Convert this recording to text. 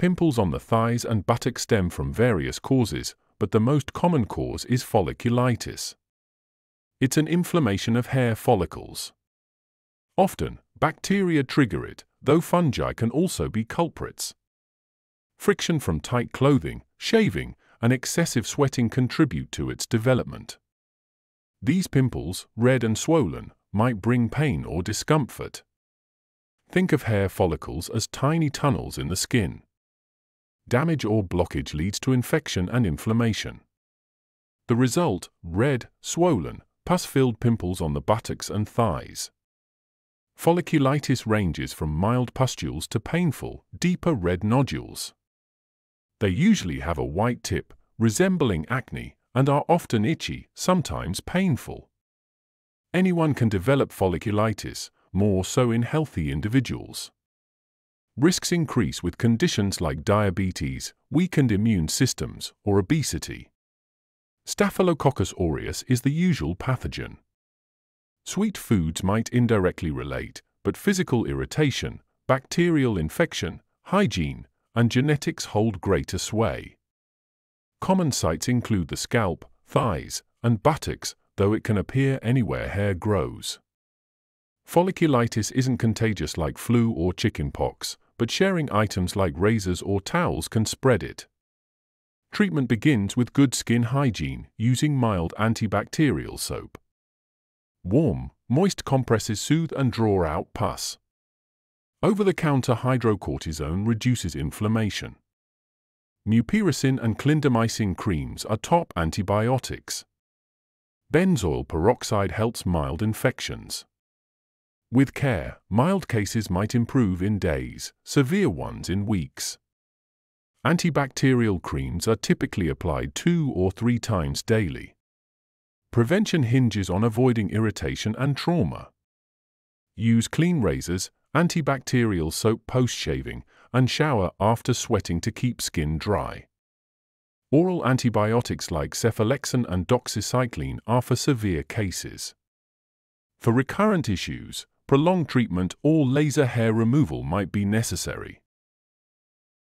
Pimples on the thighs and buttock stem from various causes, but the most common cause is folliculitis. It's an inflammation of hair follicles. Often, bacteria trigger it, though fungi can also be culprits. Friction from tight clothing, shaving, and excessive sweating contribute to its development. These pimples, red and swollen, might bring pain or discomfort. Think of hair follicles as tiny tunnels in the skin. Damage or blockage leads to infection and inflammation. The result, red, swollen, pus-filled pimples on the buttocks and thighs. Folliculitis ranges from mild pustules to painful, deeper red nodules. They usually have a white tip, resembling acne, and are often itchy, sometimes painful. Anyone can develop folliculitis, more so in healthy individuals. Risks increase with conditions like diabetes, weakened immune systems, or obesity. Staphylococcus aureus is the usual pathogen. Sweet foods might indirectly relate, but physical irritation, bacterial infection, hygiene, and genetics hold greater sway. Common sites include the scalp, thighs, and buttocks, though it can appear anywhere hair grows. Folliculitis isn't contagious like flu or chickenpox, but sharing items like razors or towels can spread it. Treatment begins with good skin hygiene using mild antibacterial soap. Warm, moist compresses soothe and draw out pus. Over-the-counter hydrocortisone reduces inflammation. Mupiracin and clindamycin creams are top antibiotics. Benzoyl peroxide helps mild infections. With care, mild cases might improve in days, severe ones in weeks. Antibacterial creams are typically applied 2 or 3 times daily. Prevention hinges on avoiding irritation and trauma. Use clean razors, antibacterial soap post-shaving, and shower after sweating to keep skin dry. Oral antibiotics like cephalexin and doxycycline are for severe cases. For recurrent issues, prolonged treatment or laser hair removal might be necessary.